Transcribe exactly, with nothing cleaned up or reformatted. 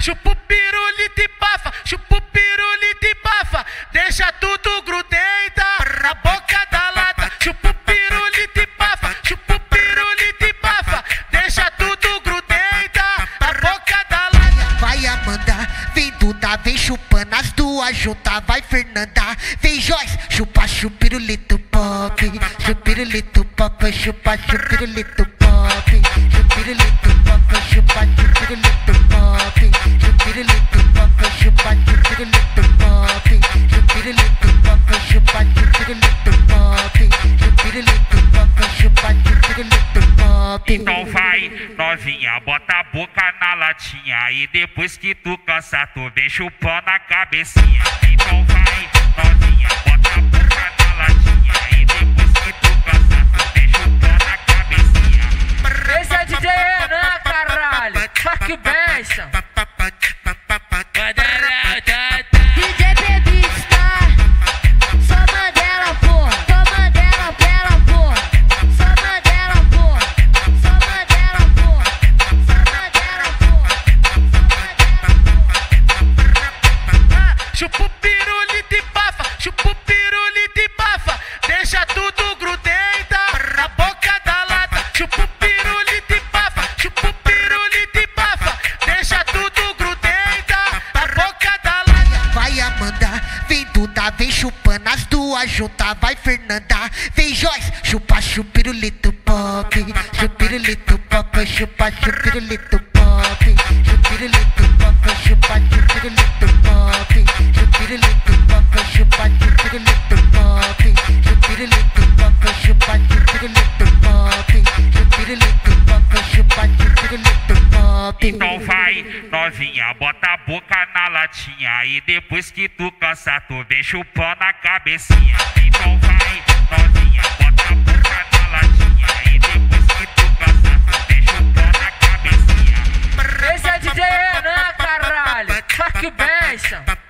chupa o pirulito e bafa, chupa o pirulito e bafa, deixa tudo grudenta na boca da lata, chupa o pirulito e bafa, chupa o pirulito e bafa, deixa tudo grudenta na boca da lata. Vai Amanda, vem Duda, vem chupando as duas juntas, vai Fernanda, vem Joyce, chupa chupirulito pop, chupirulito pop, chupa chupirulito pop, chupirulito pop, chupa chupirulito pop, chupirulito pop, chupa chupirulito pop, chupirulito pop, chupa chupirulito pop, chupirulito pop, chupa chupirulito pop. Então vai, novinha, bota a boca na latinha e depois que tu cansa tu vem chupando a cabecinha. Então vai, novinha, bota a boca na latinha e depois que tu cansa tu vem chupando a cabecinha. Esse é D J Renan, caralho. Fuck que benção. D J Baby Star, só Mandela, porra. Só Mandela, pela porra. Só Mandela, porra. Só Mandela, porra. Só Mandela, porra. Só Mandela, porra. Chupa o pirulito e bafa, chupa o pirulito e bafa, deixa tudo grudenta na boca da lata. Chupa o pirulito e bafa, chupa o pirulito e bafa, deixa tudo grudenta na boca da lata. Vai Amanda, vem Duda, vem chupando as duas juntas, vai Fernanda, vem Joyce, chupa chupirulito pop, chupirulito pop, chupa chupirulito pop, chupirulito pop, chupa chupirulito pop, chupirulito pop, chupa chupirulito pop, chupirulito pop, chupa chupirulito pop, chupirulito pop, chupa chupirulito pop. Então vai, novinha, bota a boca na latinha e depois que tu cansa tu vem chupando a cabecinha. Então vai, novinha, bota a boca na latinha e depois que tu cansa tu vem chupando a cabecinha. Esse é D J Renan, caralho. Fuck que benção.